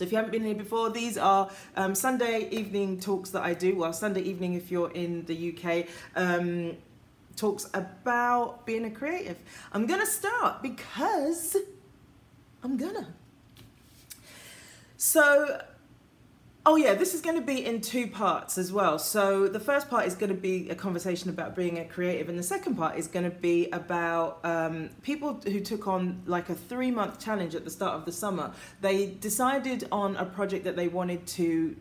So if you haven't been here before, these are Sunday evening talks that I do. Well, Sunday evening if you're in the UK. Talks about being a creative. I'm gonna start because I'm gonna. So, oh yeah, this is gonna be in two parts as well. So the first part is gonna be a conversation about being a creative, and the second part is gonna be about people who took on like a 3-month challenge at the start of the summer. They decided on a project that they wanted to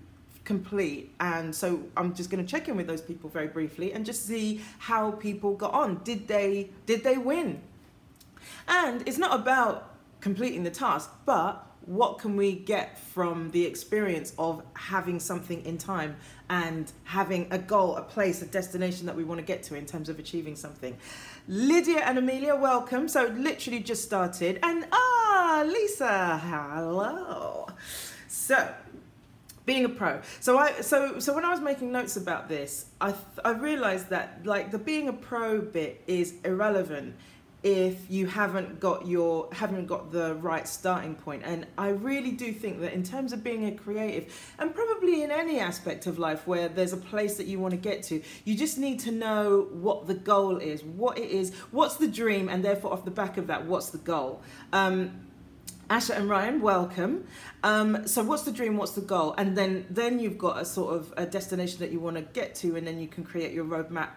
complete, and so I'm just going to check in with those people very briefly and just see how people got on. Did they win? And it's not about completing the task, but what can we get from the experience of having something in time and having a goal, a place, a destination that we want to get to in terms of achieving something. Lydia and Amelia, welcome. So literally just started. And Lisa, hello. So being a pro. So when I was making notes about this, I realized that like the being a pro bit is irrelevant if you haven't got the right starting point. And I really do think that in terms of being a creative, and probably in any aspect of life where there's a place that you want to get to, you just need to know what the goal is, what it is, what's the dream, and therefore off the back of that, what's the goal. Asha and Ryan, welcome. So what's the dream, what's the goal? And then you've got a sort of a destination that you want to get to, and then you can create your roadmap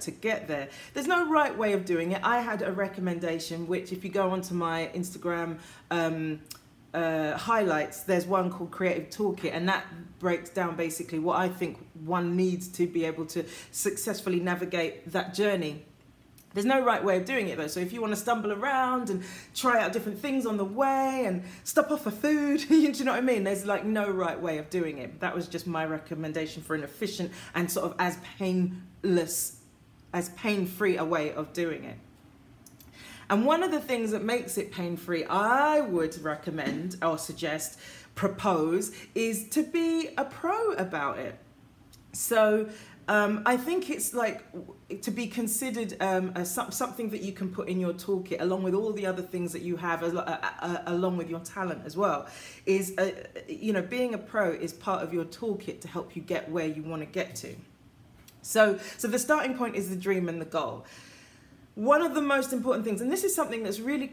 to get there. There's no right way of doing it. I had a recommendation, which if you go onto my Instagram highlights, there's one called Creative Toolkit, and that breaks down basically what I think one needs to be able to successfully navigate that journey. There's no right way of doing it though, so if you want to stumble around and try out different things on the way and stop off for food, you know what I mean? There's like no right way of doing it. That was just my recommendation for an efficient and sort of as painless, as pain-free a way of doing it. And one of the things that makes it pain-free, I would recommend or suggest, propose, is to be a pro about it. So I think it's like to be considered something that you can put in your toolkit along with all the other things that you have along with your talent as well. Is you know, being a pro is part of your toolkit to help you get where you want to get to. So the starting point is the dream and the goal. One of the most important things, and this is something that's really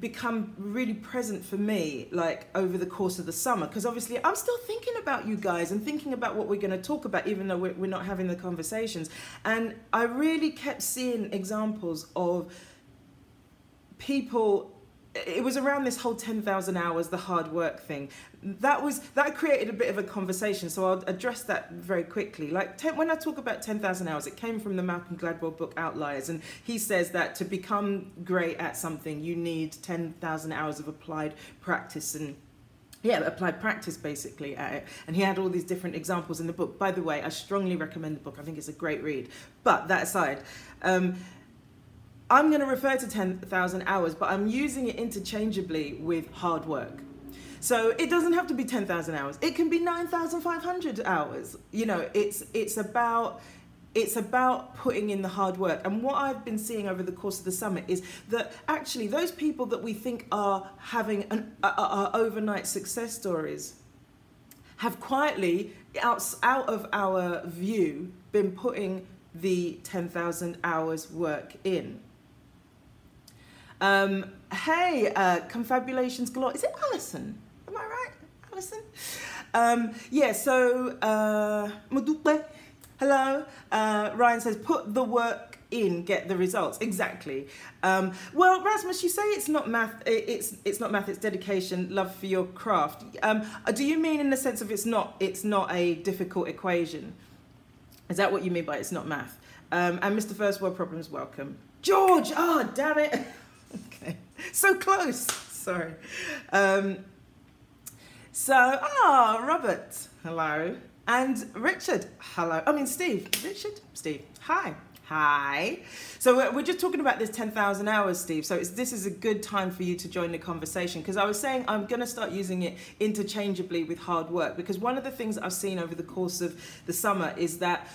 become really present for me like over the course of the summer, because obviously I'm still thinking about you guys and thinking about what we're going to talk about even though we're not having the conversations. And I really kept seeing examples of people. It was around this whole 10,000 hours, the hard work thing. That created a bit of a conversation, so I'll address that very quickly. Like when I talk about 10,000 hours, it came from the Malcolm Gladwell book Outliers, and he says that to become great at something, you need 10,000 hours of applied practice and applied practice basically at it. And he had all these different examples in the book. By the way, I strongly recommend the book. I think it's a great read. But that aside, I'm going to refer to 10,000 hours, but I'm using it interchangeably with hard work. So it doesn't have to be 10,000 hours. It can be 9,500 hours. You know, it's about putting in the hard work. And what I've been seeing over the course of the summer is that actually those people that we think are having are overnight success stories have quietly, out of our view, been putting the 10,000 hours work in. Hey, Confabulations Galore. Is it Alison? Am I right? Alison? Yeah, so, hello. Ryan says, put the work in, get the results. Exactly. Well, Rasmus, you say it's not math. It's not math. It's dedication, love for your craft. Do you mean in the sense of it's not a difficult equation? Is that what you mean by it's not math? And Mr. First World Problems, welcome. George, oh, damn it. Okay, so close, sorry. Robert, hello. And Richard, hello. I mean, Steve, Richard, Steve, hi. Hi. So we're just talking about this 10,000 hours, Steve. So this is a good time for you to join the conversation, because I was saying I'm going to start using it interchangeably with hard work, because one of the things I've seen over the course of the summer is that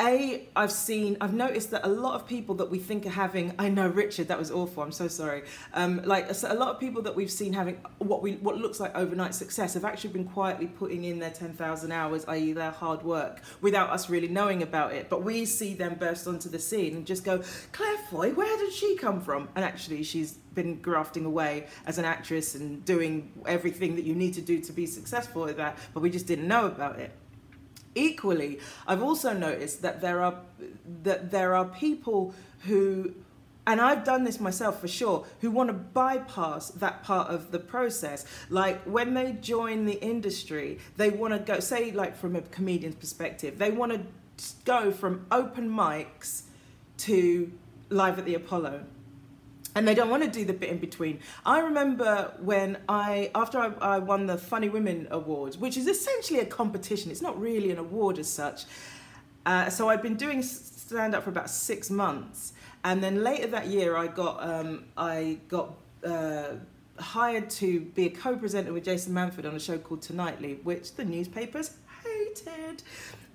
I've noticed that a lot of people that we think are having, I know, Richard, that was awful, I'm so sorry. Like, so a lot of people that we've seen having what looks like overnight success have actually been quietly putting in their 10,000 hours, i.e. their hard work, without us really knowing about it. But we see them burst onto the scene and just go, Claire Foy, where did she come from? And actually she's been grafting away as an actress and doing everything that you need to do to be successful at that, but we just didn't know about it. Equally, I've also noticed that there are people who, and I've done this myself for sure, who want to bypass that part of the process. Like when they join the industry, they want to go, say like from a comedian's perspective, they want to go from open mics to live at the Apollo. And they don't want to do the bit in between. I remember when after I won the Funny Women Awards, which is essentially a competition. It's not really an award as such. So I'd been doing stand-up for about 6 months. And then later that year, I got hired to be a co-presenter with Jason Manford on a show called Tonightly, which the newspapers hated.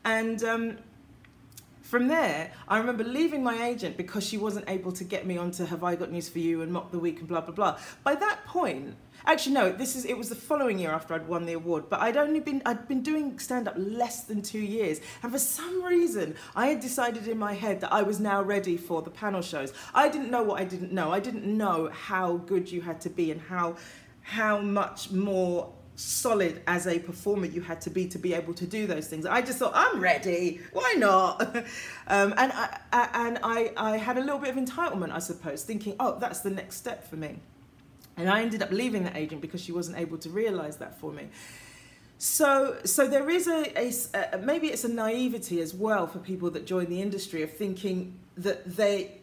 And from there, I remember leaving my agent because she wasn't able to get me onto Have I Got News for You and Mock the Week and blah, blah, blah. By that point, actually, no, it was the following year after I'd won the award, but I'd been doing stand-up less than 2 years. And for some reason, I had decided in my head that I was now ready for the panel shows. I didn't know what I didn't know. I didn't know how good you had to be and how much more solid as a performer you had to be able to do those things. I just thought, I'm ready, why not? And I had a little bit of entitlement, I suppose, thinking, oh, that's the next step for me. And I ended up leaving that agent because she wasn't able to realise that for me. So there is a maybe it's a naivety as well for people that join the industry of thinking that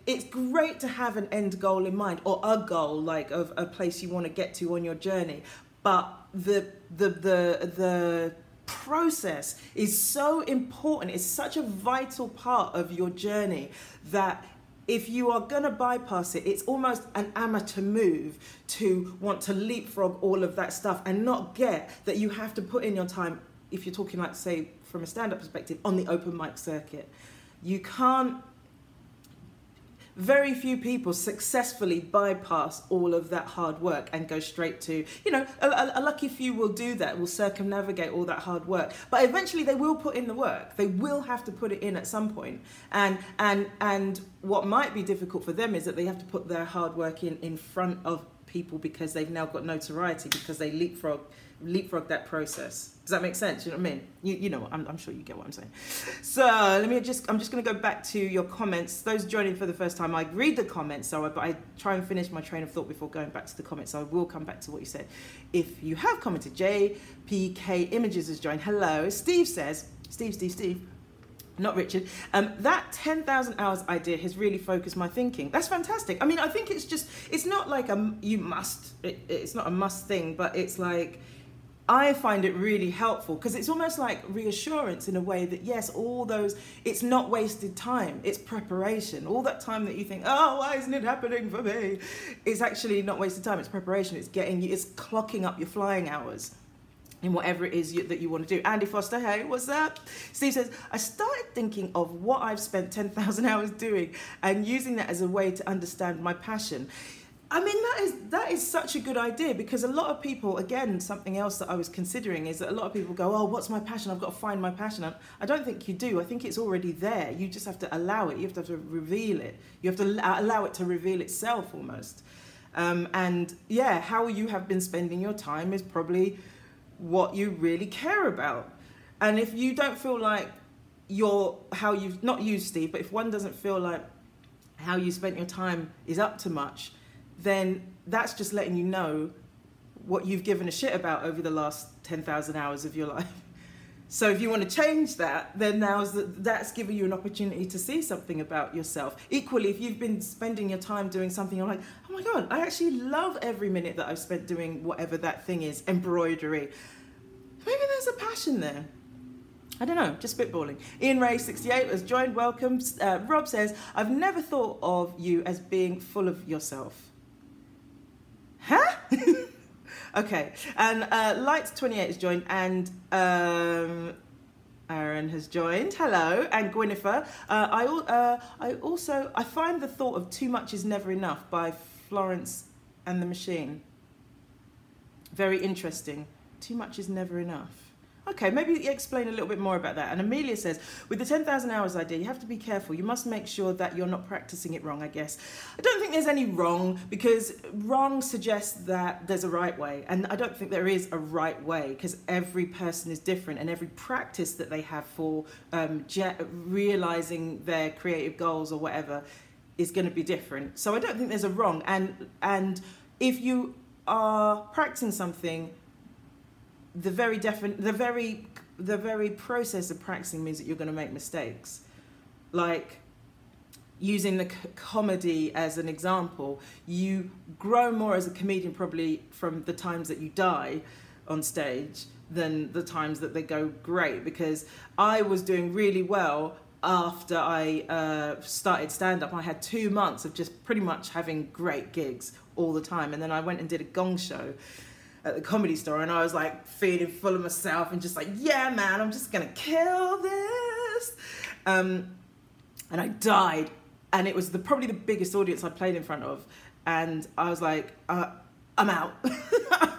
it's great to have an end goal in mind, or a goal, like of a place you want to get to on your journey. But the process is so important. It's such a vital part of your journey that if you are going to bypass it, it's almost an amateur move to want to leapfrog all of that stuff and not get that you have to put in your time, if you're talking like, say, from a stand-up perspective, on the open mic circuit. You can't. Very few people successfully bypass all of that hard work and go straight to, you know, a lucky few will do that, will circumnavigate all that hard work. But eventually they will put in the work. They will have to put it in at some point. And what might be difficult for them is that they have to put their hard work in front of people because they've now got notoriety because they leapfrog that process. Does that make sense? You know what I mean? You know, I'm sure you get what I'm saying. So I'm just going to go back to your comments. Those joining for the first time, I read the comments, but I try and finish my train of thought before going back to the comments. So I will come back to what you said. If you have commented, JPK Images has joined. Hello. Steve says, Steve, not Richard, that 10,000 hours idea has really focused my thinking. That's fantastic. I mean, I think it's just, it's not like it's not a must thing, but it's like, I find it really helpful because it's almost like reassurance in a way that, yes, all those, it's not wasted time, it's preparation. All that time that you think, oh, why isn't it happening for me? It's actually not wasted time, it's preparation, it's clocking up your flying hours in whatever it is that you want to do. Andy Foster, hey, what's up? Steve says, I started thinking of what I've spent 10,000 hours doing and using that as a way to understand my passion. I mean, that is such a good idea because a lot of people, again, something else that I was considering is that a lot of people go, oh, what's my passion? I've got to find my passion. And I don't think you do. I think it's already there. You just have to allow it. You have to reveal it. You have to allow it to reveal itself almost. And yeah, how you have been spending your time is probably what you really care about. And if you don't feel like how you've, not you, Steve, but if one doesn't feel like how you spent your time is up to much, then that's just letting you know what you've given a shit about over the last 10,000 hours of your life. So if you want to change that, then that's giving you an opportunity to see something about yourself. Equally, if you've been spending your time doing something, you're like, oh my God, I actually love every minute that I've spent doing whatever that thing is, embroidery. Maybe there's a passion there. I don't know, just spitballing. Ian Ray 68 has joined, welcome. Rob says, I've never thought of you as being full of yourself. Huh? Okay, and Lights28 is joined, and Aaron has joined. Hello, and Gwynnifer. I find the thought of Too Much Is Never Enough by Florence and the Machine very interesting. Too much is never enough. Okay, maybe explain a little bit more about that. And Amelia says, with the 10,000 hours idea, you have to be careful. You must make sure that you're not practicing it wrong, I guess. I don't think there's any wrong, because wrong suggests that there's a right way. And I don't think there is a right way, because every person is different, and every practice that they have for realizing their creative goals or whatever is going to be different. So I don't think there's a wrong. And if you are practicing something, the very process of practicing means that you're going to make mistakes. Like using the comedy as an example, you grow more as a comedian probably from the times that you die on stage than the times that they go great, because I was doing really well after I started stand-up. I had 2 months of just pretty much having great gigs all the time, and then I went and did a gong show at the Comedy Store, and I was like feeling full of myself and just like, yeah man, I'm just gonna kill this, and I died, and it was probably the biggest audience I played in front of, and I was like, I'm out.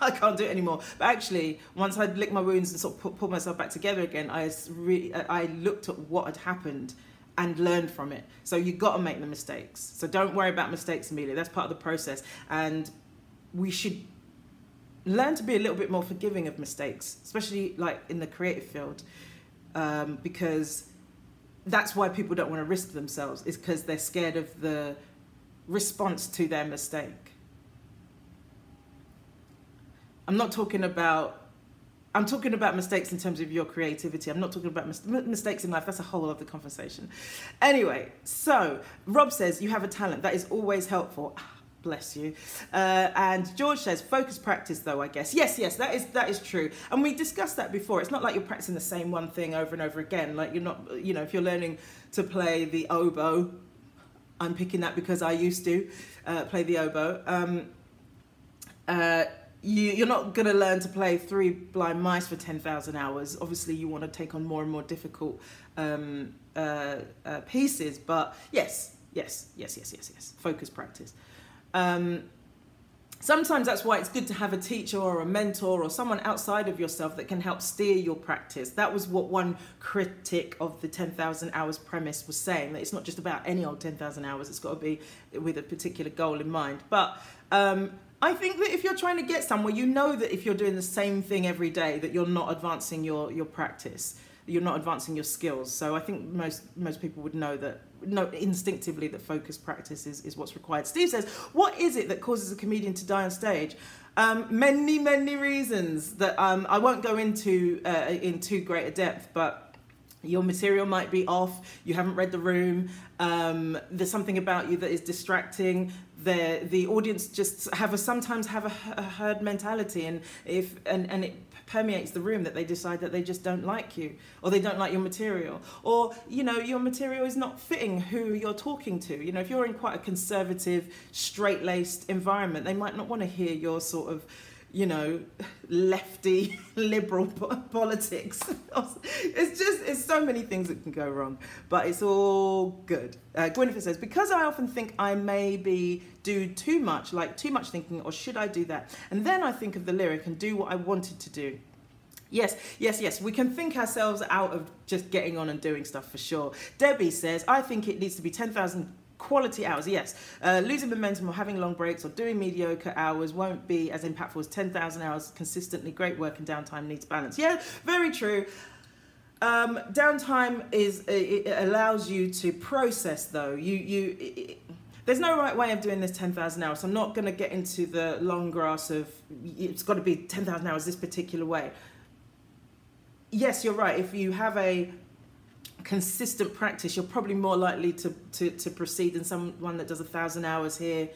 I can't do it anymore. But actually, once I'd licked my wounds and sort of pulled myself back together again, I looked at what had happened and learned from it. So you got to make the mistakes. So don't worry about mistakes, Amelia. That's part of the process. And we should learn to be a little bit more forgiving of mistakes, especially like in the creative field, because that's why people don't want to risk themselves, is because they're scared of the response to their mistake. I'm talking about mistakes in terms of your creativity. I'm not talking about mistakes in life. That's a whole other conversation. Anyway, so Rob says, you have a talent. That is always helpful. Bless you. And George says, focus practice though, I guess. Yes, yes, that is true. And we discussed that before. It's not like you're practicing the same one thing over and over again. Like you're not, you know, if you're learning to play the oboe, I'm picking that because I used to play the oboe. You're not going to learn to play Three Blind Mice for 10,000 hours. Obviously, you want to take on more and more difficult pieces. But yes. Focus practice. Sometimes that's why it's good to have a teacher or a mentor or someone outside of yourself that can help steer your practice. That was what one critic of the 10,000 hours premise was saying, that it's not just about any old 10,000 hours. It's got to be with a particular goal in mind. But I think that if you're trying to get somewhere, you know that if you're doing the same thing every day, that you're not advancing your practice, you're not advancing your skills. So I think most people would know that, instinctively, that focused practice is what's required. Steve says, what is it that causes a comedian to die on stage? Many, many reasons that I won't go into in too great a depth, but your material might be off, you haven't read the room, there's something about you that is distracting, the audience just sometimes have a herd mentality, and it permeates the room that they decide that they just don't like you, or they don't like your material, or you know, your material is not fitting who you're talking to. You know, if you're in quite a conservative, straight-laced environment, they might not want to hear your sort of, you know, lefty liberal politics. It's so many things that can go wrong, but it's all good. Gwynnifer says, because I often think I maybe do too much, like too much thinking, or should I do that? And then I think of the lyric and do what I wanted to do. Yes, yes, yes. We can think ourselves out of just getting on and doing stuff for sure. Debbie says, I think it needs to be 10,000 quality hours, yes. Losing momentum or having long breaks or doing mediocre hours won't be as impactful as 10,000 hours consistently. Great work and downtime needs balance. Yeah, very true. Downtime it allows you to process though. There's no right way of doing this 10,000 hours. I'm not going to get into the long grass of it's got to be 10,000 hours this particular way. Yes, you're right. If you have a consistent practice, you're probably more likely to proceed than someone that does 1,000 hours here,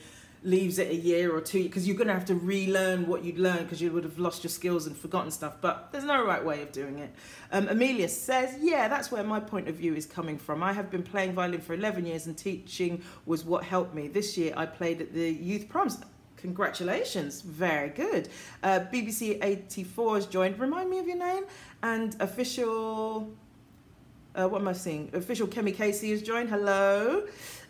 leaves it a year or two, because you're going to have to relearn what you'd learned, because you would have lost your skills and forgotten stuff. But there's no right way of doing it. Amelia says, yeah, that's where my point of view is coming from. I have been playing violin for 11 years and teaching was what helped me. This year I played at the youth proms. Congratulations, very good. BBC 84 has joined. Remind me of your name. And official What am I seeing? Official Kemi Casey has joined. Hello.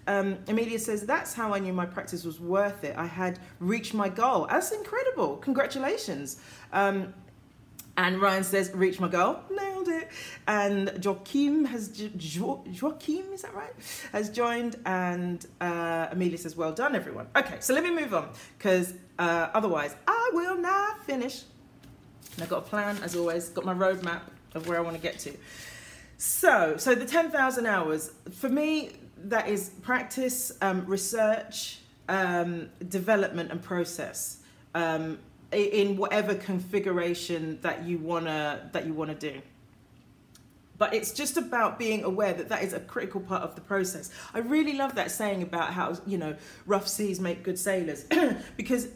Amelia says, that's how I knew my practice was worth it. I had reached my goal. That's incredible. Congratulations. And Ryan says, reached my goal. Nailed it. And Joachim has, Joachim, is that right? Has joined. And Amelia says, well done, everyone. Okay, so let me move on, because otherwise I will not finish. And I've got a plan, as always. Got my roadmap of where I want to get to. So the 10,000 hours, for me, that is practice, research, development and process, in whatever configuration that you wanna do. But it's just about being aware that that is a critical part of the process. I really love that saying about how, you know, rough seas make good sailors, because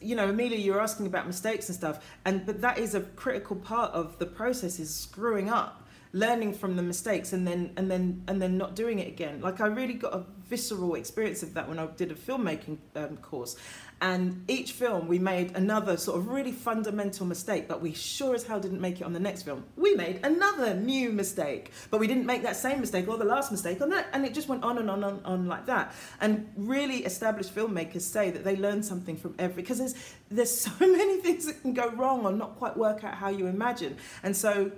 you know, Amelia, you were asking about mistakes and stuff, but that is a critical part of the process, is screwing up, learning from the mistakes, and then not doing it again. Like, I really got a visceral experience of that when I did a filmmaking course, and each film we made another sort of really fundamental mistake, but we sure as hell didn't make it on the next film. We made another new mistake, but we didn't make that same mistake or the last mistake on that, and it just went on and on and on like that. And really established filmmakers say that they learn something from every, because there's so many things that can go wrong or not quite work out how you imagine. And so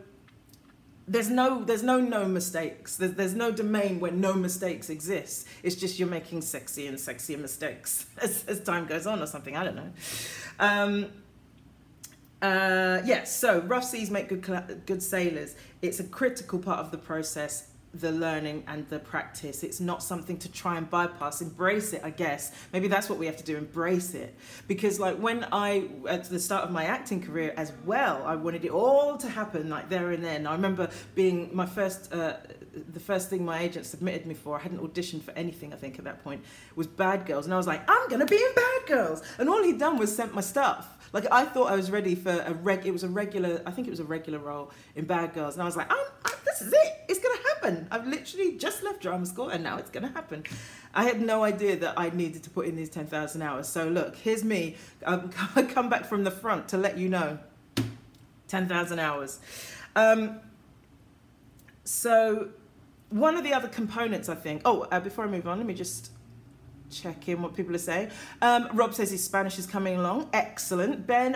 There's no mistakes. There's no domain where no mistakes exist. It's just you're making sexy and sexier mistakes as time goes on or something, I don't know. So rough seas make good sailors. It's a critical part of the process, the learning and the practice. It's not something to try and bypass. Embrace it, I guess. Maybe that's what we have to do, embrace it. Because like when I, at the start of my acting career as well, I wanted it all to happen like there and then. I remember being my first, the first thing my agent submitted me for, I hadn't auditioned for anything I think at that point, was Bad Girls. And I was like, I'm gonna be in Bad Girls. And all he'd done was sent my stuff. Like, I thought I was ready for a regular role in Bad Girls. And I was like, this is it, it's gonna happen. I've literally just left drama school and now it's gonna happen. I had no idea that I needed to put in these 10,000 hours. So look, here's me, I come back from the front to let you know, 10,000 hours. So one of the other components, I think, before I move on, let me just check in what people are saying. Rob says his Spanish is coming along. Excellent. Ben.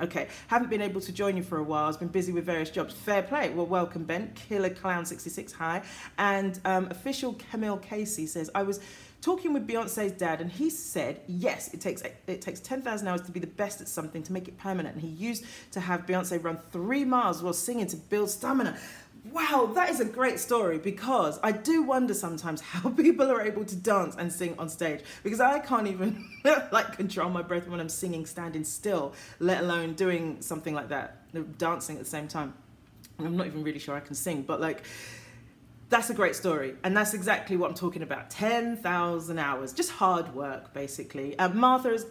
Okay. Haven't been able to join you for a while. I've been busy with various jobs. Fair play. Well, welcome, Ben. Killer Clown 66. Hi. And official Camille Casey says, I was talking with Beyonce's dad and he said, yes, it takes 10,000 hours to be the best at something, to make it permanent. And he used to have Beyonce run 3 miles while singing to build stamina. Wow, that is a great story, because I do wonder sometimes how people are able to dance and sing on stage, because I can't even like control my breath when I'm singing standing still, let alone doing something like that, dancing at the same time. I'm not even really sure I can sing, but like, that's a great story, and that's exactly what I'm talking about. 10,000 hours, just hard work, basically. Martha has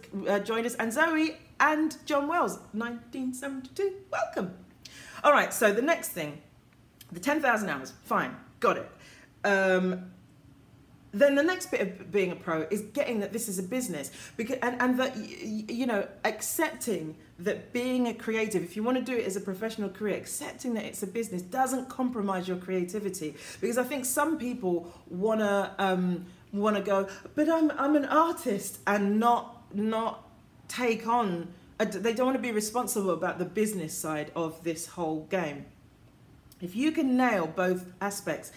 joined us, and Zoe and John Wells, 1972. Welcome. All right, so the next thing, the 10,000 hours, fine, got it. Then the next bit of being a pro is getting that this is a business, because, and that, you know, accepting that being a creative, if you want to do it as a professional career, accepting that it's a business doesn't compromise your creativity. Because I think some people wanna go, but I'm an artist, and not take on, they don't want to be responsible about the business side of this whole game. If you can nail both aspects,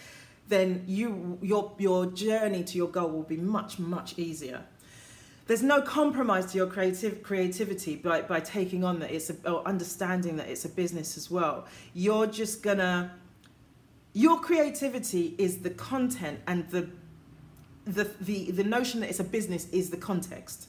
then your journey to your goal will be much easier. There's no compromise to your creativity by taking on that it's or understanding that it's a business as well. You're just gonna, your creativity is the content, and the notion that it's a business is the context.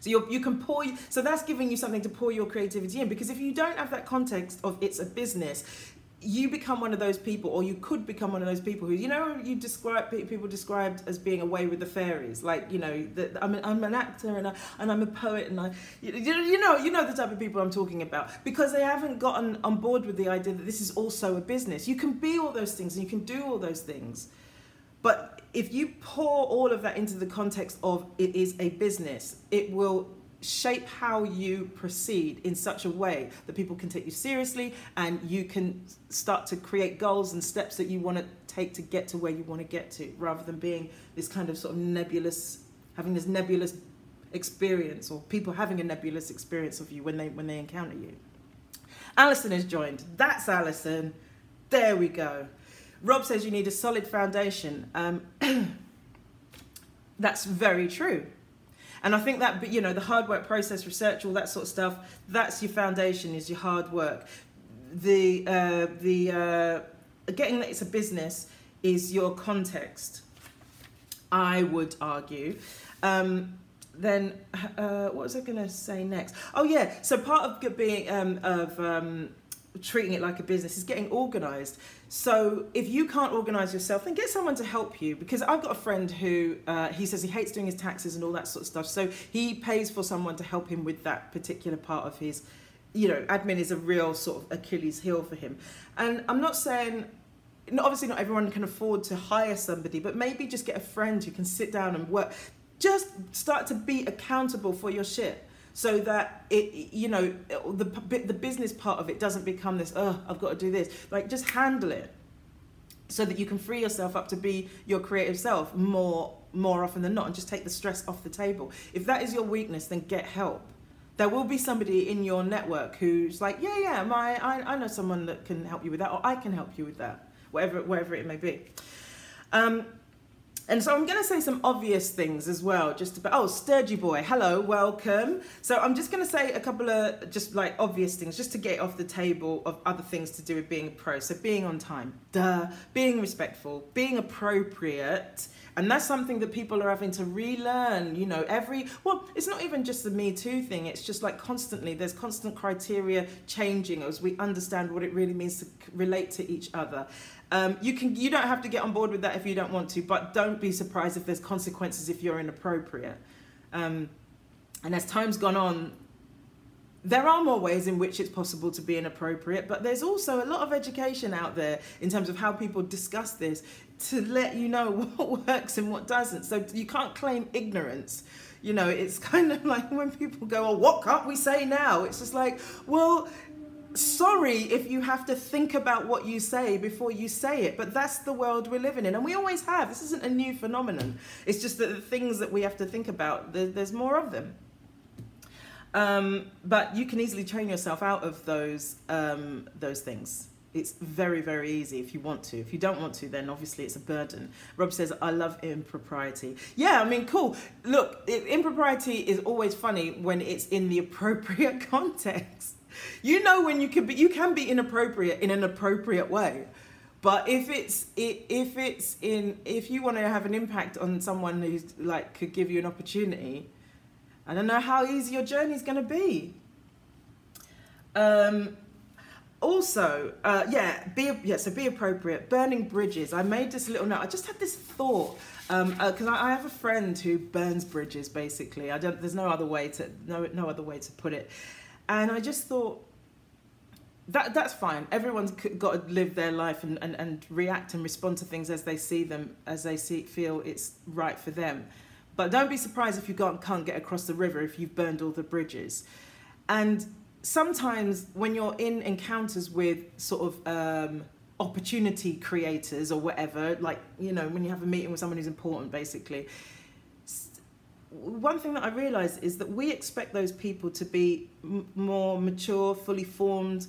So you can pour, so that's giving you something to pour your creativity in, because if you don't have that context of it's a business, you become one of those people, or you could become one of those people who, you know, people described as being away with the fairies, like, you know, I'm an actor and I'm a poet and you know the type of people I'm talking about, because they haven't gotten on board with the idea that this is also a business. You can be all those things and you can do all those things, but if you pour all of that into the context of it is a business, it will shape how you proceed in such a way that people can take you seriously and you can start to create goals and steps that you want to take to get to where you want to get to, rather than being this kind of sort of nebulous, having this nebulous experience, or people having a nebulous experience of you when they encounter you. Alison is joined. That's Alison. There we go. Rob says you need a solid foundation. That's very true. And I think that, you know, the hard work, process, research, all that sort of stuff, that's your foundation, is your hard work. Getting that it's a business is your context, I would argue. What was I going to say next? Oh yeah, so part of being, treating it like a business is getting organized. So if you can't organize yourself, then get someone to help you, because I've got a friend who he says he hates doing his taxes and all that sort of stuff, so he pays for someone to help him with that particular part of his, you know, admin is a real sort of Achilles heel for him. And I'm not saying, obviously not everyone can afford to hire somebody, but maybe just get a friend who can sit down and work, just start to be accountable for your shit. So that it, you know, the business part of it doesn't become this, oh, I've got to do this. Like, just handle it, so that you can free yourself up to be your creative self more often than not, and just take the stress off the table. If that is your weakness, then get help. There will be somebody in your network who's like, yeah, yeah, I know someone that can help you with that, or I can help you with that, wherever it may be. And so I'm going to say some obvious things as well, just about, oh, Sturgy Boy, hello, welcome. So I'm just going to say a couple of just like obvious things, just to get off the table of other things to do with being a pro. So being on time, duh, being respectful, being appropriate. And that's something that people are having to relearn, you know, well, it's not even just the Me Too thing. It's just like constantly, there's constant criteria changing as we understand what it really means to relate to each other. You don't have to get on board with that if you don't want to, but don't be surprised if there's consequences if you're inappropriate. And as time's gone on, there are more ways in which it's possible to be inappropriate, but there's also a lot of education out there in terms of how people discuss this to let you know what works and what doesn't. So you can't claim ignorance. You know, it's kind of like when people go, oh, what can't we say now? It's just like, well, sorry if you have to think about what you say before you say it, but that's the world we're living in. And we always have. This isn't a new phenomenon. It's just that the things that we have to think about, there's more of them. But you can easily train yourself out of those things. It's very, very easy if you want to. If you don't want to, then obviously it's a burden. Rob says, I love impropriety. Yeah, I mean, cool. Look, impropriety is always funny when it's in the appropriate context. You know, when you can be inappropriate in an appropriate way. But if you want to have an impact on someone who's like, could give you an opportunity, I don't know how easy your journey is going to be. So be appropriate. Burning bridges. I made this little note. I just had this thought because I have a friend who burns bridges. Basically, there's no other way to put it. And I just thought that's fine. Everyone's got to live their life and react and respond to things as they see them, feel it's right for them. But don't be surprised if you can't get across the river if you've burned all the bridges. And sometimes when you're in encounters with sort of opportunity creators or whatever, like, you know, when you have a meeting with someone who's important, basically, one thing that I realized is that we expect those people to be more mature, fully formed,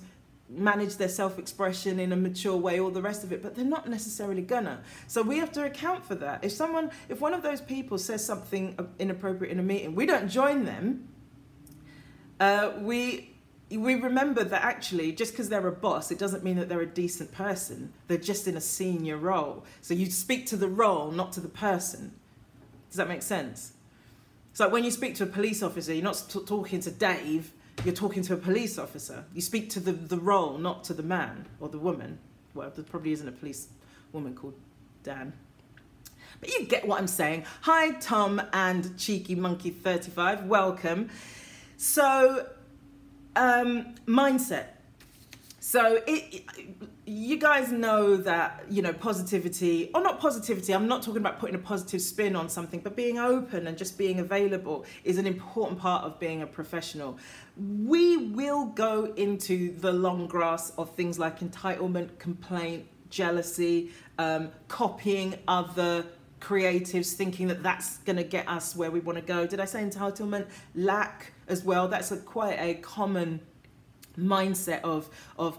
manage their self-expression in a mature way, all the rest of it, but they're not necessarily gonna. So we have to account for that. If one of those people says something inappropriate in a meeting, we don't join them. We remember that actually, just because they're a boss, it doesn't mean that they're a decent person. They're just in a senior role. So you speak to the role, not to the person. Does that make sense? It's like when you speak to a police officer, you're not talking to Dave, you're talking to a police officer. You speak to the role, not to the man or the woman. Well, there probably isn't a police woman called Dan. But you get what I'm saying. Hi, Tom and Cheeky Monkey 35. Welcome. So, mindset. So, you guys know that, you know, positivity, or not positivity, I'm not talking about putting a positive spin on something, but being open and just being available is an important part of being a professional. We will go into the long grass of things like entitlement, complaint, jealousy, copying other creatives, thinking that that's going to get us where we want to go. Did I say entitlement? Lack as well. That's a quite a common mindset of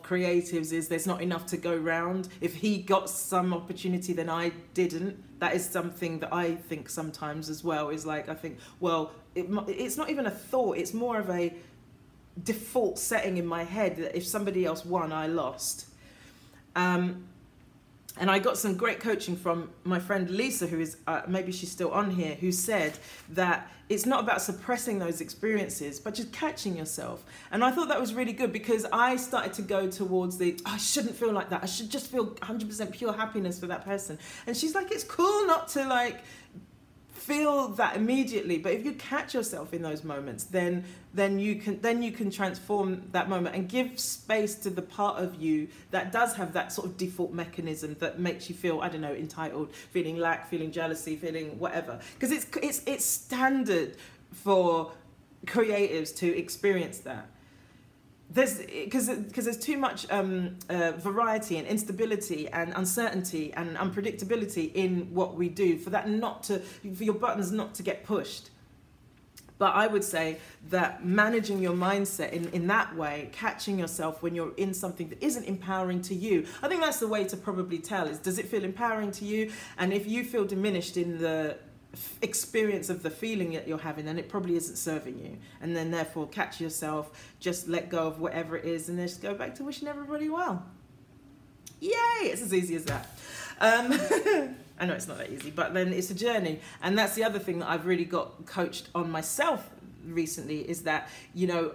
creatives, is there's not enough to go round. If he got some opportunity, then I didn't. That is something that I think sometimes as well, is like, I think, well, it's not even a thought, it's more of a default setting in my head that if somebody else won, I lost. And I got some great coaching from my friend Lisa, who is, maybe she's still on here, who said that it's not about suppressing those experiences, but just catching yourself. And I thought that was really good, because I started to go towards the, oh, I shouldn't feel like that, I should just feel 100% pure happiness for that person. And she's like, it's cool not to like feel that immediately, but if you catch yourself in those moments, then you can transform that moment and give space to the part of you that does have that sort of default mechanism that makes you feel, I don't know, entitled, feeling lack, feeling jealousy, feeling whatever, because it's standard for creatives to experience that. Because there's too much variety and instability and uncertainty and unpredictability in what we do for that not to, for your buttons not to get pushed. But I would say that managing your mindset in that way, catching yourself when you're in something that isn't empowering to you, I think that's the way to probably tell, is does it feel empowering to you? And if you feel diminished in the experience of the feeling that you're having, then it probably isn't serving you, and then therefore catch yourself, just let go of whatever it is, and then just go back to wishing everybody well. Yay, it's as easy as that. I know it's not that easy, but then it's a journey. And that's the other thing that I've really got coached on myself recently, is that, you know,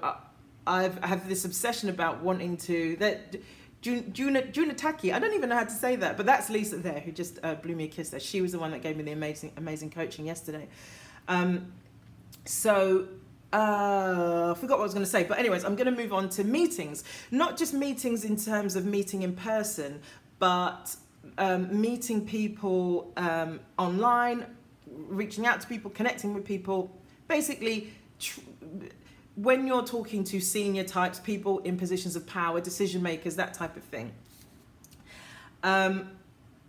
I have this obsession about wanting to, that Junataki, I don't even know how to say that, but that's Lisa there, who just blew me a kiss there. She was the one that gave me the amazing coaching yesterday. I forgot what I was going to say, but anyways, I'm going to move on to meetings. Not just meetings in terms of meeting in person, but meeting people online, reaching out to people, connecting with people, basically when you're talking to senior types, people in positions of power, decision makers, that type of thing. I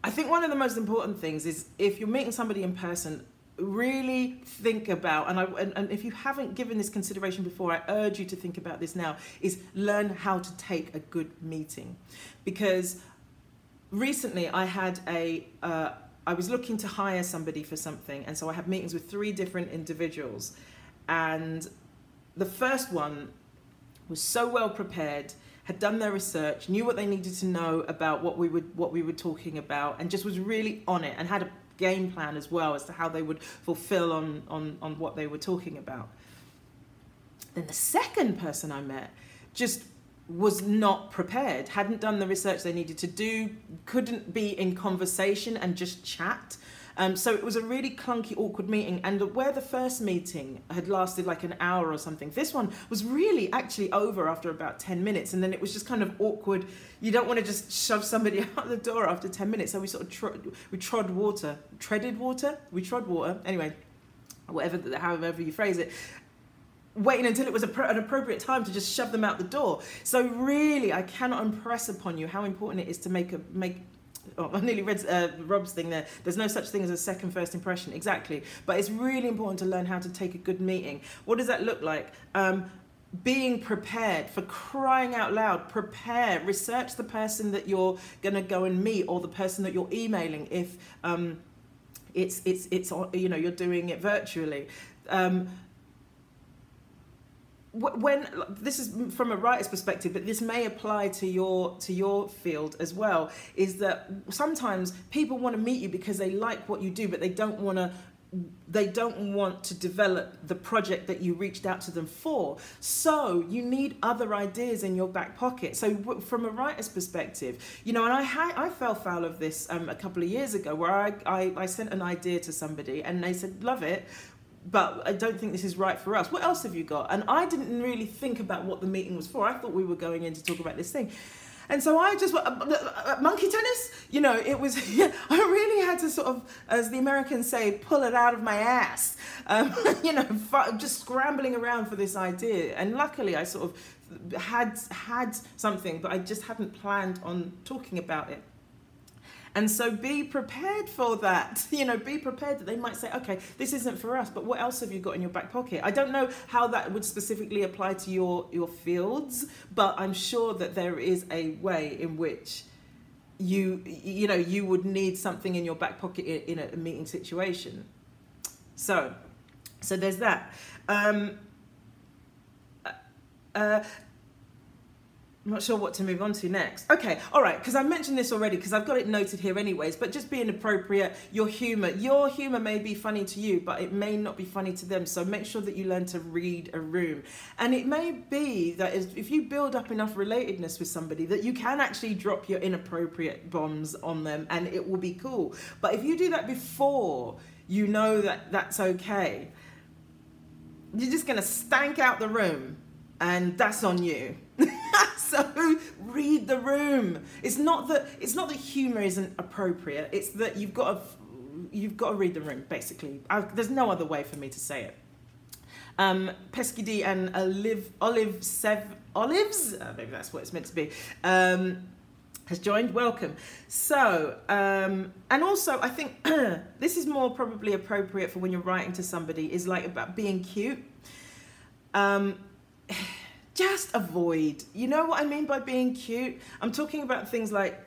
think one of the most important things is, if you're meeting somebody in person, really think about, and if you haven't given this consideration before, I urge you to think about this now, is learn how to take a good meeting. Because recently I had I was looking to hire somebody for something, and so I had meetings with 3 different individuals, and the first one was so well prepared, had done their research, knew what they needed to know about what we were talking about, and just was really on it, and had a game plan as well as to how they would fulfill on what they were talking about. Then the second person I met just was not prepared, hadn't done the research they needed to do, couldn't be in conversation and just chat. So it was a really clunky, awkward meeting, and where the first meeting had lasted like an hour or something, this one was really actually over after about 10 minutes, and then it was just kind of awkward. You don't want to just shove somebody out the door after 10 minutes, so we sort of trod water, anyway, however you phrase it, waiting until it was an appropriate time to just shove them out the door. So really, I cannot impress upon you how important it is to make oh, I nearly read Rob's thing there. There's no such thing as a second first impression, exactly. But it's really important to learn how to take a good meeting. What does that look like? Being prepared, for crying out loud, prepare, research the person that you're going to go and meet, or the person that you're emailing if it's you know, you're doing it virtually. When this is from a writer's perspective, but this may apply to your field as well, is that sometimes people want to meet you because they like what you do, but they don't want to develop the project that you reached out to them for. So you need other ideas in your back pocket. So from a writer's perspective, you know, and I fell foul of this a couple of years ago, where I sent an idea to somebody and they said, love it, but I don't think this is right for us. What else have you got? And I didn't really think about what the meeting was for. I thought we were going in to talk about this thing. And so I just, monkey tennis, you know, it was, yeah, I really had to sort of, as the Americans say, pull it out of my ass, you know, just scrambling around for this idea. And luckily I sort of had something, but I just hadn't planned on talking about it. And so be prepared for that, you know, be prepared that they might say, okay, this isn't for us, but what else have you got in your back pocket? I don't know how that would specifically apply to your fields, but I'm sure that there is a way in which you know, you would need something in your back pocket in a meeting situation. So there's that. I'm not sure what to move on to next. Okay, all right, because I mentioned this already because I've got it noted here anyways, but just being appropriate, your humor may be funny to you, but it may not be funny to them. So make sure that you learn to read a room. And it may be that if you build up enough relatedness with somebody that you can actually drop your inappropriate bombs on them and it will be cool. But if you do that before you know that that's okay, you're just gonna stank out the room and that's on you. So read the room. It's not that humor isn't appropriate. It's that you've got to read the room. Basically, there's no other way for me to say it. Pesky D and Olives. Maybe that's what it's meant to be. Has joined. Welcome. So and also I think this is more probably appropriate for when you're writing to somebody. Is like about being cute. Just avoid, you know what I mean by being cute? I'm talking about things like,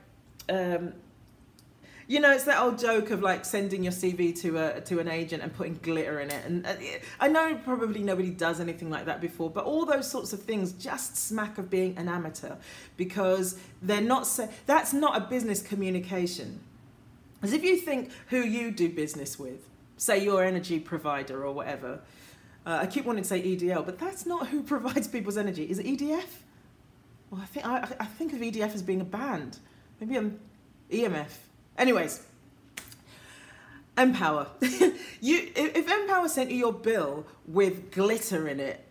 you know, it's that old joke of like sending your CV to an agent and putting glitter in it. And I know probably nobody does anything like that before, but all those sorts of things just smack of being an amateur because they're not, that's not a business communication. As if you think who you do business with, say your energy provider or whatever, I keep wanting to say EDL, but that's not who provides people's energy. Is it EDF? Well, I think of EDF as being a band. Maybe I'm EMF. Anyways, Empower. If Empower sent you your bill with glitter in it,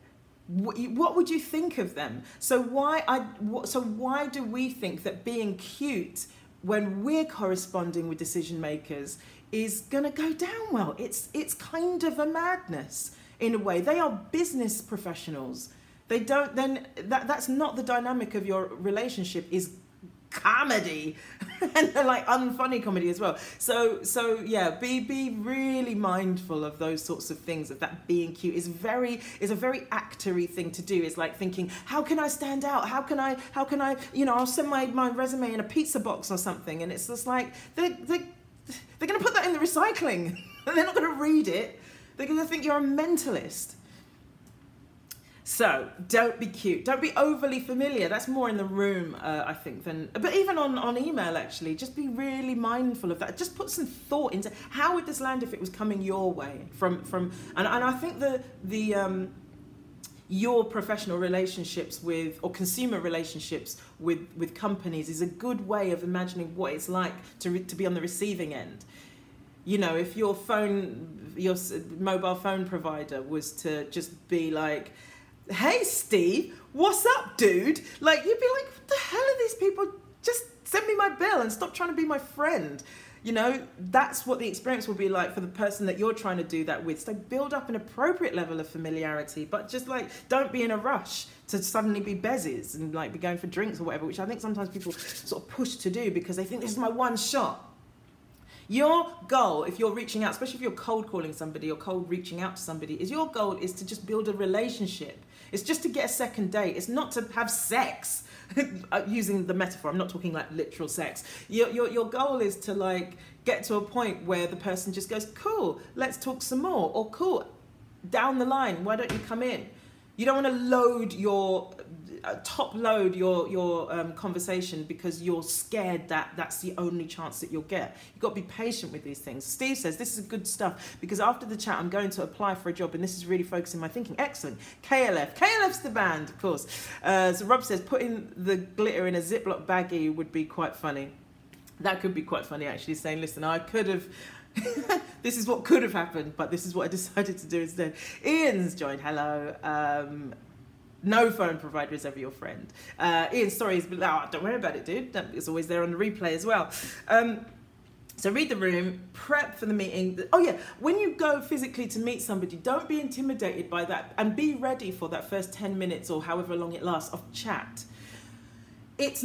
what would you think of them? So why do we think that being cute when we're corresponding with decision makers is gonna go down well? It's kind of a madness. In a way, they are business professionals. They don't. Then that's not the dynamic of your relationship. Is comedy and like unfunny comedy as well. So yeah, be really mindful of those sorts of things. Of that being cute is a very actory thing to do. It's like thinking, how can I stand out? How can I? You know, I'll send my resume in a pizza box or something. And it's just like they're going to put that in the recycling. They're not going to read it. They're going to think you're a mentalist. So don't be cute. Don't be overly familiar. That's more in the room, I think, than. But even on email, actually, just be really mindful of that. Just put some thought into how would this land if it was coming your way from. And I think your professional relationships with or consumer relationships with companies is a good way of imagining what it's like to be on the receiving end. You know, if your mobile phone provider was to just be like, hey, Steve, what's up, dude? Like, you'd be like, what the hell are these people? Just send me my bill and stop trying to be my friend. You know, that's what the experience will be like for the person that you're trying to do that with. So build up an appropriate level of familiarity, but just like, don't be in a rush to suddenly be bezies and like be going for drinks or whatever, which I think sometimes people sort of push to do because they think this is my one shot. Your goal, if you're reaching out, especially if you're cold calling somebody or cold reaching out to somebody, your goal is to just build a relationship. It's just to get a second date. It's not to have sex. Using the metaphor, I'm not talking like literal sex. Your goal is to like get to a point where the person just goes, cool, let's talk some more. Or cool, down the line, why don't you come in? You don't want to top load your conversation because you're scared that that's the only chance that you'll get. You've got to be patient with these things. Steve says, this is good stuff because after the chat, I'm going to apply for a job and this is really focusing my thinking. Excellent. KLF. KLF's the band, of course. So Rob says, putting the glitter in a Ziploc baggie would be quite funny. That could be quite funny, actually, saying, listen, I could have... this is what could have happened, but this is what I decided to do instead. Ian's joined. Hello. No phone provider is ever your friend. Ian's story is, oh, don't worry about it, dude. It's always there on the replay as well. So read the room, prep for the meeting. Oh yeah, when you go physically to meet somebody, don't be intimidated by that, and be ready for that first 10 minutes or however long it lasts of chat. It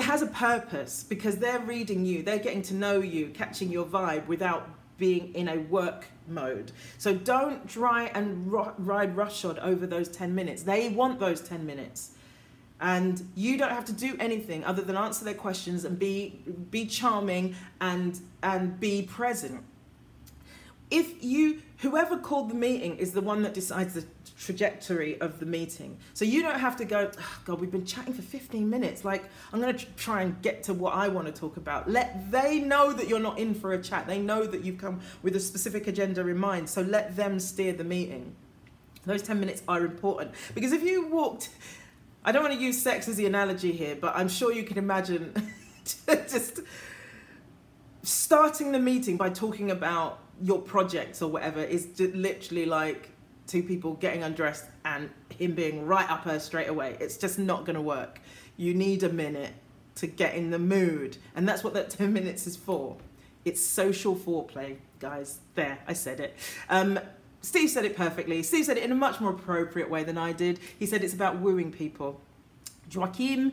has a purpose because they're reading you, they're getting to know you, catching your vibe without being in a work mode. So don't try and ride roughshod over those 10 minutes. They want those 10 minutes. And you don't have to do anything other than answer their questions and be charming and be present. If you, whoever called the meeting is the one that decides the trajectory of the meeting. So you don't have to go, oh God, we've been chatting for 15 minutes. Like, I'm going to try and get to what I want to talk about. Let they know that you're not in for a chat. They know that you've come with a specific agenda in mind. So let them steer the meeting. Those 10 minutes are important because if you walked... I don't want to use sex as the analogy here, but I'm sure you can imagine just starting the meeting by talking about your projects or whatever is just literally like two people getting undressed and him being right up her straight away. It's just not going to work. You need a minute to get in the mood. And that's what that 10 minutes is for. It's social foreplay, guys. There, I said it. Steve said it perfectly. Steve said it in a much more appropriate way than I did. He said it's about wooing people. Joaquim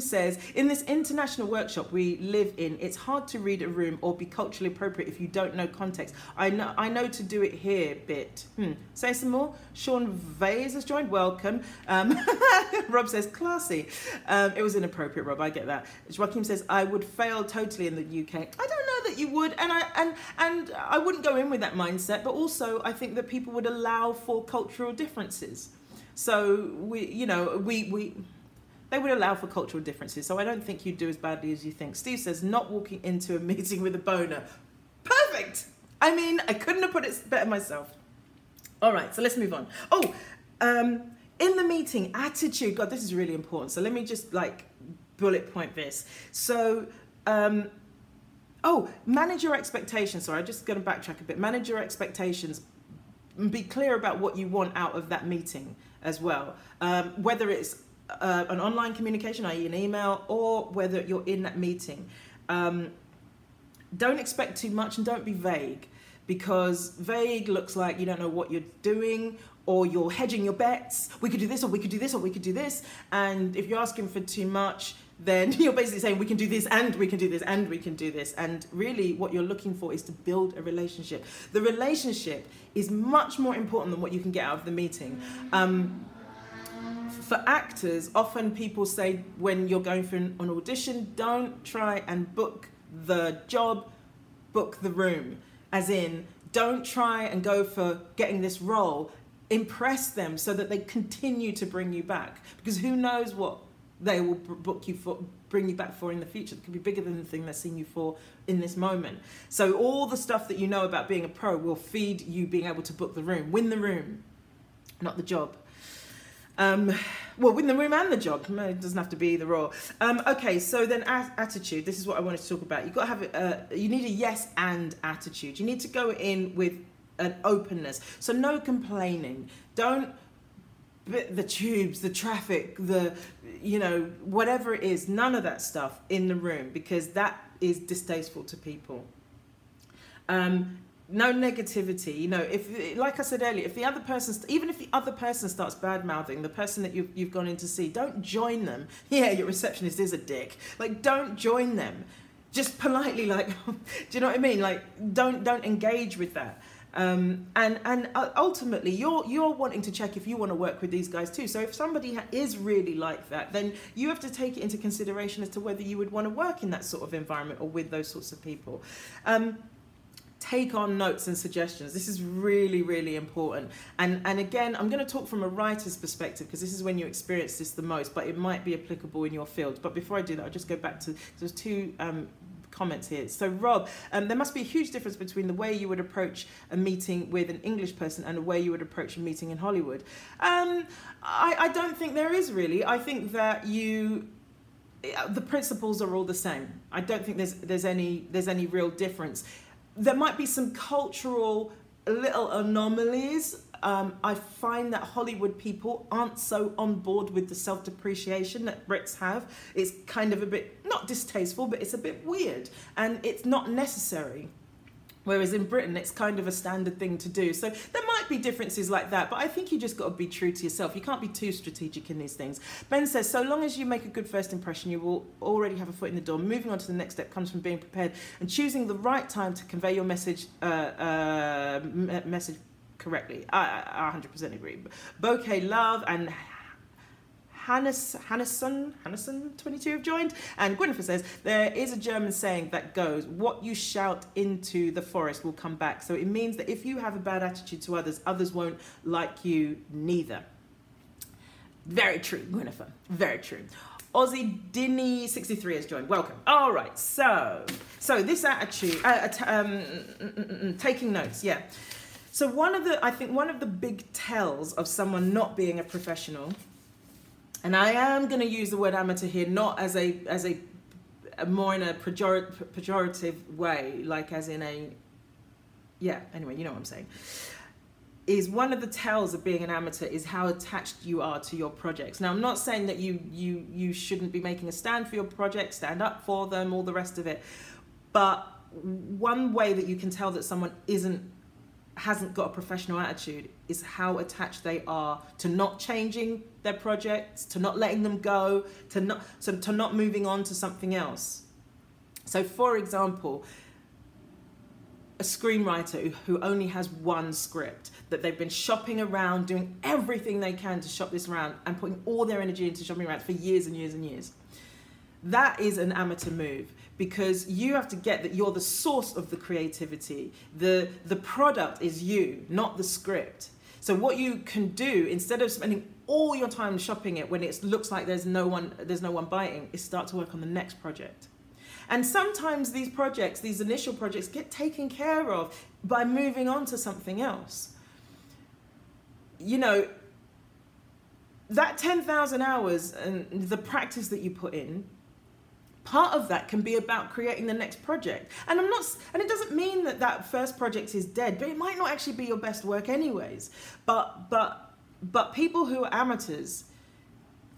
says, in this international workshop we live in, it's hard to read a room or be culturally appropriate if you don't know context. I know to do it here bit. Say some more. Sean Vase has joined. Welcome. Rob says, classy. It was inappropriate, Rob. I get that. Joaquim says, I would fail totally in the UK. I don't know that you would, and I wouldn't go in with that mindset, but also I think that people would allow for cultural differences. So they would allow for cultural differences, so I don't think you'd do as badly as you think. Steve says, not walking into a meeting with a boner. Perfect. I mean, I couldn't have put it better myself. All right, so let's move on. Oh, in the meeting, attitude. God, this is really important. So let me just like bullet point this. So manage your expectations. Sorry, I'm just going to backtrack a bit. Manage your expectations. Be clear about what you want out of that meeting as well. Whether it's an online communication, i.e. an email, or whether you're in that meeting. Don't expect too much and don't be vague, because vague looks like you don't know what you're doing or you're hedging your bets. We could do this, or we could do this, or we could do this. And if you're asking for too much, then you're basically saying we can do this and we can do this and we can do this. And really what you're looking for is to build a relationship. The relationship is much more important than what you can get out of the meeting. For actors, often people say when you're going for an audition, don't try and book the job, book the room. As in, don't try and go for getting this role. Impress them so that they continue to bring you back, because who knows what they will book you for, bring you back for in the future. It could be bigger than the thing they're seeing you for in this moment. So all the stuff that you know about being a pro will feed you being able to book the room, win the room, not the job. Well, win the room and the job. It doesn't have to be either or. Okay, so then attitude. This is what I wanted to talk about. You've got to have you need a yes and attitude. You need to go in with an openness. So no complaining. Don't the tubes, the traffic, the, you know, whatever it is, none of that stuff in the room, because that is distasteful to people. No negativity. You know, if, like I said earlier, if the other person, even if the other person starts bad-mouthing the person that you've gone in to see, don't join them. Yeah, your receptionist is a dick. Like, don't join them. Just politely, like, do you know what I mean? Like, don't engage with that. And ultimately, you're wanting to check if you want to work with these guys too. So if somebody is really like that, then you have to take it into consideration as to whether you would want to work in that sort of environment or with those sorts of people. Take on notes and suggestions. This is really, really important. And again, I'm going to talk from a writer's perspective, because this is when you experience this the most, but it might be applicable in your field. But before I do that, I'll just go back to, there's two comments here. So Rob, there must be a huge difference between the way you would approach a meeting with an English person and the way you would approach a meeting in Hollywood. I don't think there is really. I think that the principles are all the same. I don't think there's any real difference. There might be some cultural little anomalies I find that Hollywood people aren't so on board with the self-depreciation that Brits have. It's kind of a bit, not distasteful, but it's a bit weird and it's not necessary. Whereas in Britain, it's kind of a standard thing to do. So there might be differences like that, but I think you just got to be true to yourself. You can't be too strategic in these things. Ben says, so long as you make a good first impression, you will already have a foot in the door. Moving on to the next step comes from being prepared and choosing the right time to convey your message, correctly. I 100% agree. Bouquet Love and Hannison22 have joined, and Gwyneth says, there is a German saying that goes, what you shout into the forest will come back. So it means that if you have a bad attitude to others, others won't like you neither. Very true, Gwyneth, very true. Aussie Dinny63 has joined, welcome. All right, so this attitude, taking notes, yeah. So I think one of the big tells of someone not being a professional, and I am going to use the word amateur here, not as a more in a pejorative way, like as in a, yeah, anyway, you know what I'm saying, is one of the tells of being an amateur is how attached you are to your projects. Now, I'm not saying that you shouldn't be making a stand for your projects, stand up for them, all the rest of it, but one way that you can tell that someone hasn't got a professional attitude is how attached they are to not changing their projects, to not letting them go, to not moving on to something else. So for example, a screenwriter who only has one script that they've been shopping around, doing everything they can to shop this around and putting all their energy into shopping around for years and years and years. That is an amateur move, because you have to get that you're the source of the creativity. The product is you, not the script. So what you can do, instead of spending all your time shopping it when it looks like there's no one biting, is start to work on the next project. And sometimes these projects, these initial projects, get taken care of by moving on to something else. You know, that 10,000 hours and the practice that you put in, part of that can be about creating the next project. And it doesn't mean that that first project is dead, but it might not actually be your best work anyways. But people who are amateurs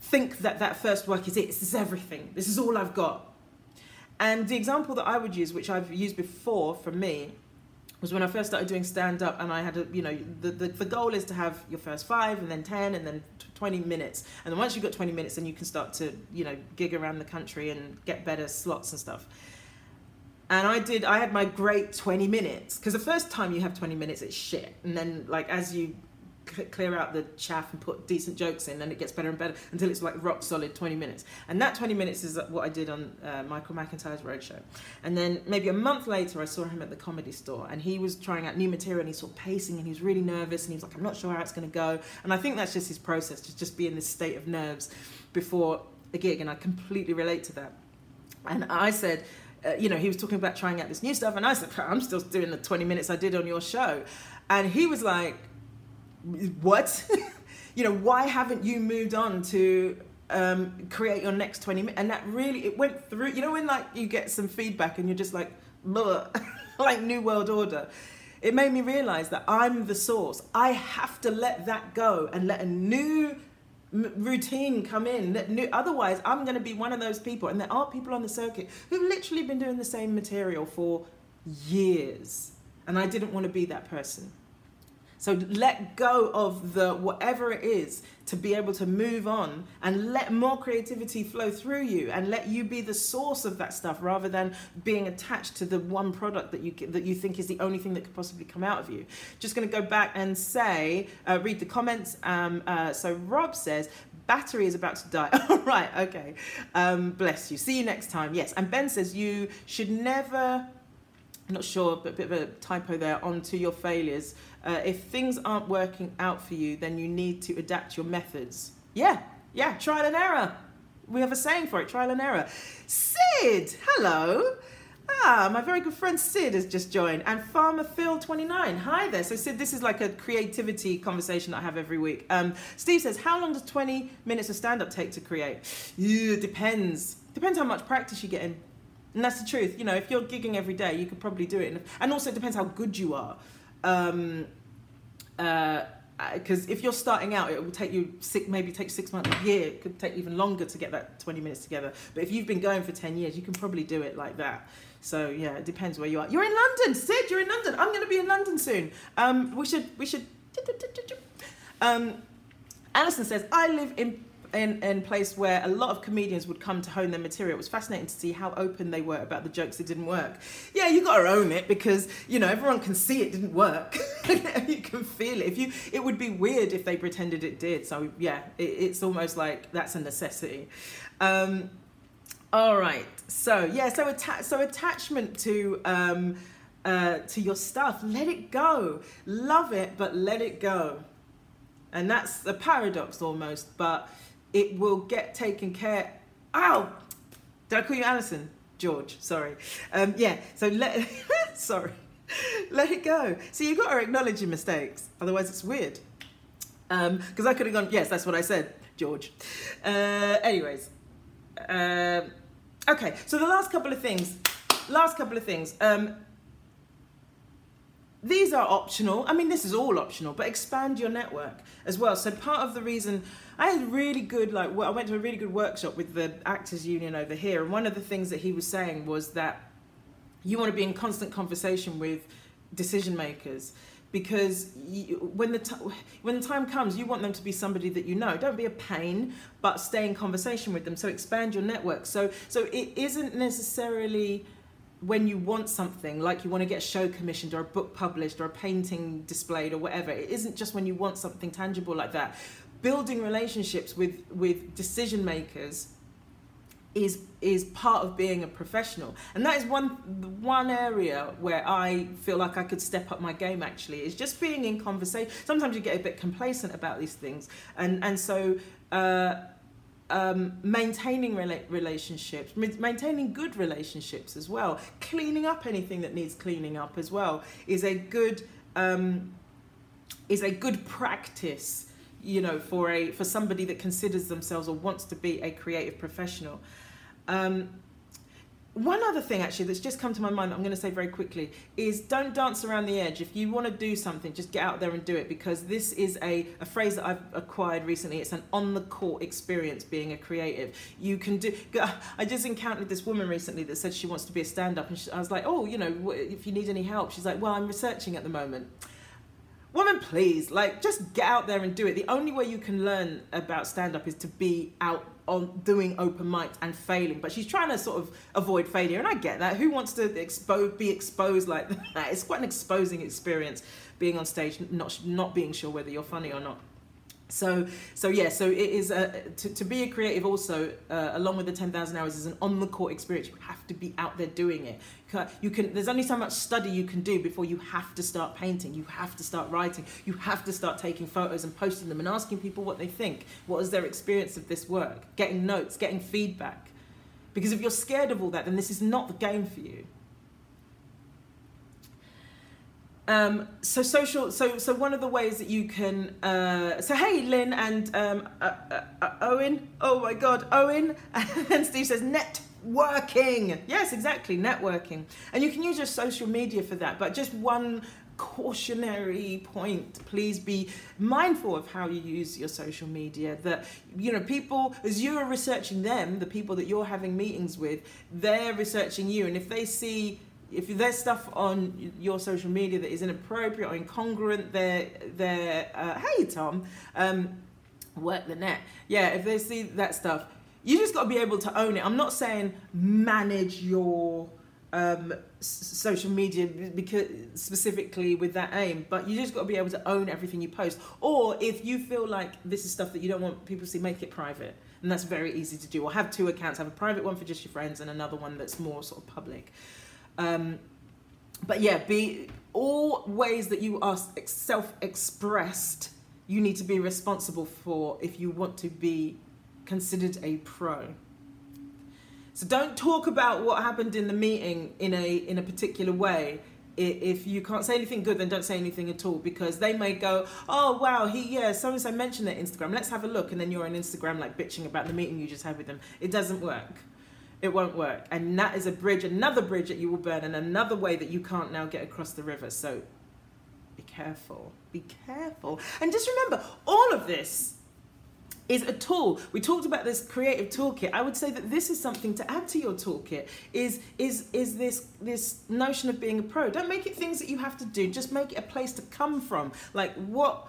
think that that first work is it. This is everything. This is all I've got. And the example that I would use, which I've used before for me, was when I first started doing stand-up, and I had a, you know, the goal is to have your first 5 and then 10 and then 20 minutes. And then once you've got 20 minutes, then you can start to, you know, gig around the country and get better slots and stuff. And I had my great 20 minutes, because the first time you have 20 minutes, it's shit. And then, like, as you clear out the chaff and put decent jokes in, and it gets better and better until it's like rock solid 20 minutes. And that 20 minutes is what I did on Michael McIntyre's Roadshow. And then maybe a month later, I saw him at the Comedy Store, and he was trying out new material, and he's sort of pacing, and he was really nervous, and he was like, I'm not sure how it's going to go. And I think that's just his process, to just be in this state of nerves before a gig, and I completely relate to that. And I said, you know, he was talking about trying out this new stuff, and I said, I'm still doing the 20 minutes I did on your show. And he was like, what? You know, why haven't you moved on to create your next 20 minutes? And that really, it went through, you know, when like you get some feedback and you're just like, like New World Order. It made me realize that I'm the source. I have to let that go and let a new routine come in. Otherwise, I'm going to be one of those people. And there are people on the circuit who've literally been doing the same material for years. And I didn't want to be that person. So let go of the whatever it is to be able to move on and let more creativity flow through you and let you be the source of that stuff, rather than being attached to the one product that you think is the only thing that could possibly come out of you. Just going to go back and say, read the comments. So Rob says, battery is about to die. All right, okay. Bless you. See you next time. Yes. And Ben says, you should never... I'm not sure, but a bit of a typo there, onto your failures. If things aren't working out for you, then you need to adapt your methods. Yeah, yeah, trial and error. We have a saying for it, trial and error. Sid, hello. Ah, my very good friend Sid has just joined. And Farmer Phil 29, hi there. So Sid, this is like a creativity conversation that I have every week. Steve says, how long does 20 minutes of stand-up take to create? Depends. Depends how much practice you get in. And that's the truth. You know, if you're gigging every day, you could probably do it. And also it depends how good you are. because if you're starting out, it will take you maybe 6 months, a year. It could take even longer to get that 20 minutes together. But if you've been going for 10 years, you can probably do it like that. So yeah, it depends where you are. You're in London, Sid. You're in London. I'm going to be in London soon. We should. Alison says, I live in place where a lot of comedians would come to hone their material. It was fascinating to see how open they were about the jokes that didn't work. Yeah, you got to own it, because you know everyone can see it didn't work. You can feel it. It would be weird if they pretended it did. So yeah, it's almost like that's a necessity. All right. So yeah, so attachment to your stuff. Let it go. Love it, but let it go. And that's a paradox almost, but it will get taken care. Ow! Did I call you Alison? George, sorry. Yeah, so let it go. So you've got to acknowledge your mistakes, otherwise it's weird. Because I could have gone, yes, that's what I said, George. Okay, so the last couple of things. These are optional. I mean, this is all optional, but expand your network as well. So part of the reason I had really good, I went to a really good workshop with the Actors Union over here. And one of the things that he was saying was that you want to be in constant conversation with decision makers, because when the time comes, you want them to be somebody that you know. Don't be a pain, but stay in conversation with them. So expand your network. So it isn't necessarily when you want something, like you want to get a show commissioned or a book published or a painting displayed or whatever. It isn't just when you want something tangible like that. Building relationships with decision makers is part of being a professional, and that is one area where I feel like I could step up my game. Actually, is just being in conversation. Sometimes you get a bit complacent about these things, and so. Maintaining relationships, maintaining good relationships as well, cleaning up anything that needs cleaning up as well is a good practice, you know, for somebody that considers themselves or wants to be a creative professional. One other thing actually that's just come to my mind that I'm going to say very quickly is don't dance around the edge. If you want to do something, just get out there and do it, because this is a phrase that I've acquired recently. It's an on-the-court experience being a creative. You can do... I just encountered this woman recently that said she wants to be a stand-up, and I was like, oh, you know, if you need any help. She's like, well, I'm researching at the moment. Woman, please, like, just get out there and do it. The only way you can learn about stand-up is to be out on doing open mics and failing. But she's trying to sort of avoid failure, and I get that. Who wants to be exposed like that? It's quite an exposing experience being on stage, not being sure whether you're funny or not. So yeah, so it is to be a creative also, along with the 10,000 hours, is an on-the-court experience. You have to be out there doing it. There's only so much study you can do before you have to start painting, you have to start writing, you have to start taking photos and posting them and asking people what they think, what is their experience of this work, getting notes, getting feedback. Because if you're scared of all that, then this is not the game for you. So one of the ways that you can, so hey Lynn and Owen, oh my God, Owen, and Steve says networking. Yes, exactly, networking. And you can use your social media for that, but just one cautionary point, please be mindful of how you use your social media. That, you know, people, as you are researching them, the people that you're having meetings with, they're researching you, and if they see, if there's stuff on your social media that is inappropriate or incongruent, hey Tom, work the net. Yeah, if they see that stuff, you just got to be able to own it. I'm not saying manage your social media because specifically with that aim, but you just got to be able to own everything you post. Or if you feel like this is stuff that you don't want people to see, make it private. And that's very easy to do. Or have two accounts, have a private one for just your friends and another one that's more sort of public. But yeah, all ways that you are self-expressed, you need to be responsible for if you want to be considered a pro. So don't talk about what happened in the meeting in a particular way. If you can't say anything good, then don't say anything at all, because they may go, oh wow, yeah, so-and-so mentioned their Instagram, let's have a look, and then you're on Instagram like bitching about the meeting you just had with them. It doesn't work. It won't work, and that is a bridge, another bridge that you will burn, and another way that you can't now get across the river. So be careful. careful, be careful. And just remember, all of this is a tool. We talked about this creative toolkit. I would say that this is something to add to your toolkit, is this notion of being a pro. Don't make it things that you have to do, just make it a place to come from. Like, what,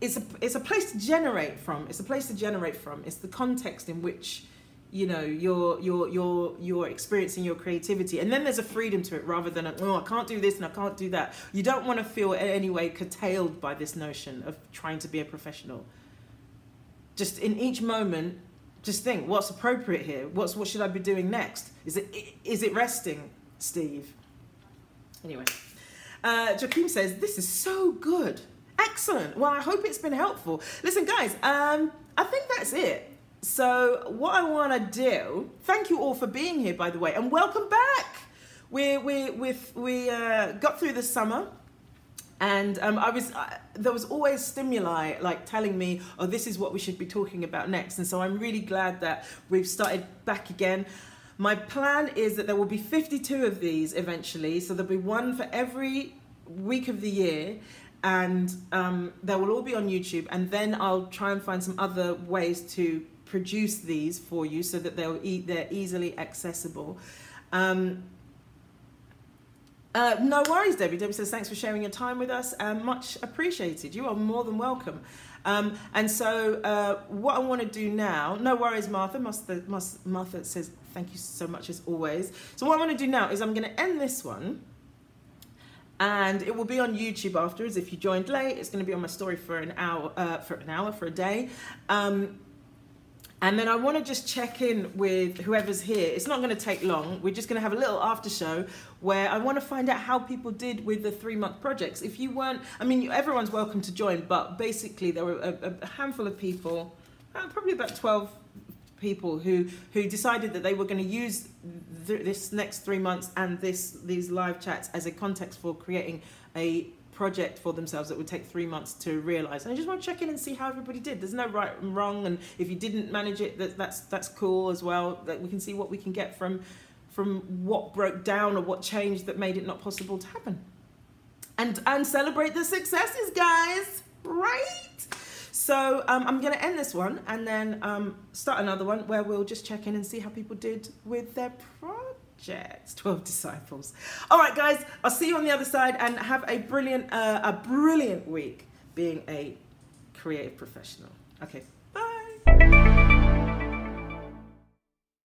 it's a place to generate from. It's a place to generate from. It's the context in which, you know, you're experiencing your creativity. And then there's a freedom to it, rather than, oh, I can't do this and I can't do that. You don't want to feel in any way curtailed by this notion of trying to be a professional. Just in each moment, just think, what's appropriate here? What should I be doing next? Is it resting, Steve? Anyway, Joaquin says, this is so good. Excellent. Well, I hope it's been helpful. Listen, guys, I think that's it. So what I want to do, thank you all for being here, by the way, and welcome back. We got through the summer. And there was always stimuli like telling me, oh, this is what we should be talking about next. And so I'm really glad that we've started back again. My plan is that there will be 52 of these eventually. So there'll be one for every week of the year. And they will all be on YouTube. And then I'll try and find some other ways to produce these for you so that they're easily accessible. No worries, Debbie. Debbie says, thanks for sharing your time with us. Much appreciated. You are more than welcome. And so what I want to do now, no worries, Martha. Martha says, thank you so much as always. So what I want to do now is I'm going to end this one. And it will be on YouTube afterwards. If you joined late, it's going to be on my story for an hour, for a day. And then I want to just check in with whoever's here. It's not going to take long. We're just going to have a little after show where I want to find out how people did with the 3-month projects. If you weren't, I mean, everyone's welcome to join, but basically there were a handful of people, probably about 12 people who decided that they were going to use this next 3 months and these live chats as a context for creating a project for themselves that would take 3 months to realize. And I just want to check in and see how everybody did. There's no right and wrong, and if you didn't manage it, that's cool as well. That we can see what we can get from what broke down or what changed that made it not possible to happen. And celebrate the successes, guys, right? So I'm going to end this one and then start another one where we'll just check in and see how people did with their projects. 12 disciples. All right, guys, I'll see you on the other side, and have a brilliant week being a creative professional. Okay, bye.